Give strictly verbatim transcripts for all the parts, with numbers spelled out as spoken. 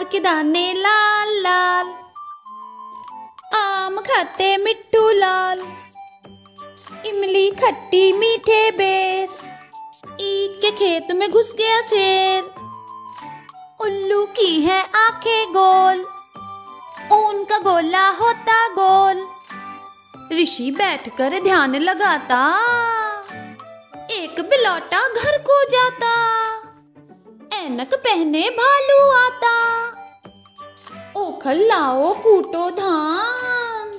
अनार के दाने लाल लाल, आम खाते मिट्ठू लाल, इमली खट्टी मीठे बेर, ईख के खेत में घुस गया शेर। उल्लू की है आंखें गोल, ऊन का गोला होता गोल, ऋषि बैठकर ध्यान लगाता, एक बिलौटा घर को जाता। ऐनक पहने भालू आता, ओखल लाओ कूटो धान,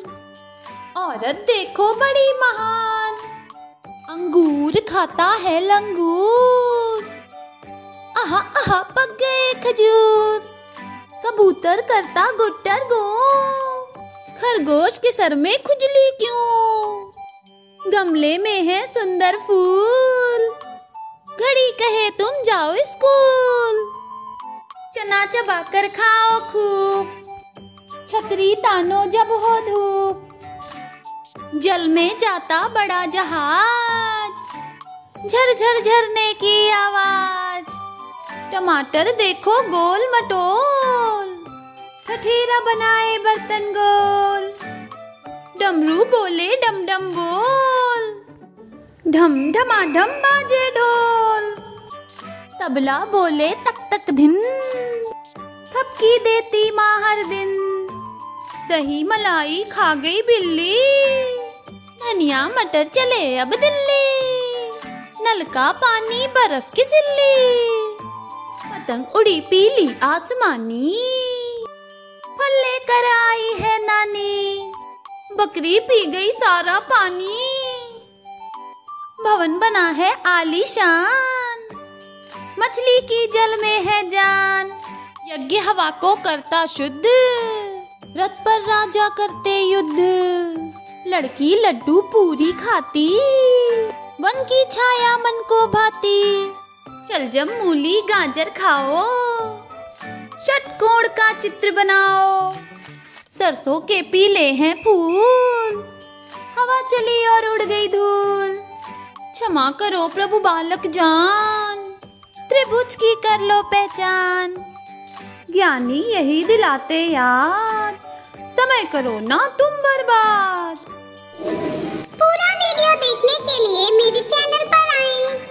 औरत देखो बड़ी महान, अंगूर खाता है लंगूर, आहा आहा पक गए खजूर। कबूतर करता गुट्टर गो, खरगोश के सर में खुजली क्यों, गमले में है सुंदर फूल, घड़ी कहे तुम जाओ स्कूल। चना चबा कर खाओ खूब, छतरी तानो जब हो धूप, जल में जाता बड़ा जहाज, झरझर झरने की आवाज। टमाटर देखो गोल मटोल, ठठेरा बनाए बर्तन गोल, डमरू बोले डम डम बोल, धम धमाधम बाजे ढोल। तबला बोले तक तक धिन, थपकी देती माँ हर दिन, दही मलाई खा गई बिल्ली, धनिया मटर चले अब दिल्ली, नल का पानी बर्फ की सिल्ली, पतंग उड़ी पीली आसमानी, फल लेकर आई है नानी, बकरी पी गई सारा पानी, भवन बना है आलीशान, मछली की जल में है जान। यज्ञ हवा को करता शुद्ध, रथ पर राजा करते युद्ध, लड़की लड्डू पूरी खाती, वन की छाया मन को भाती, शलजम मूली गाजर खाओ, षटकोण का चित्र बनाओ, सरसों के पीले हैं फूल, हवा चली और उड़ गई धूल। क्षमा करो प्रभु बालक जान, त्रिभुज की कर लो पहचान, ज्ञानी यही दिलाते याद, समय करो ना तुम बर्बाद। पूरा वीडियो देखने के लिए मेरे चैनल पर आएं।